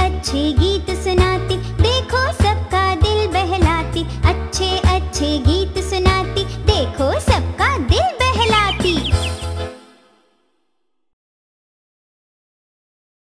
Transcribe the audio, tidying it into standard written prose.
अच्छे गीत सुनाती, देखो सबका दिल बहलाती, अच्छे अच्छे गीत।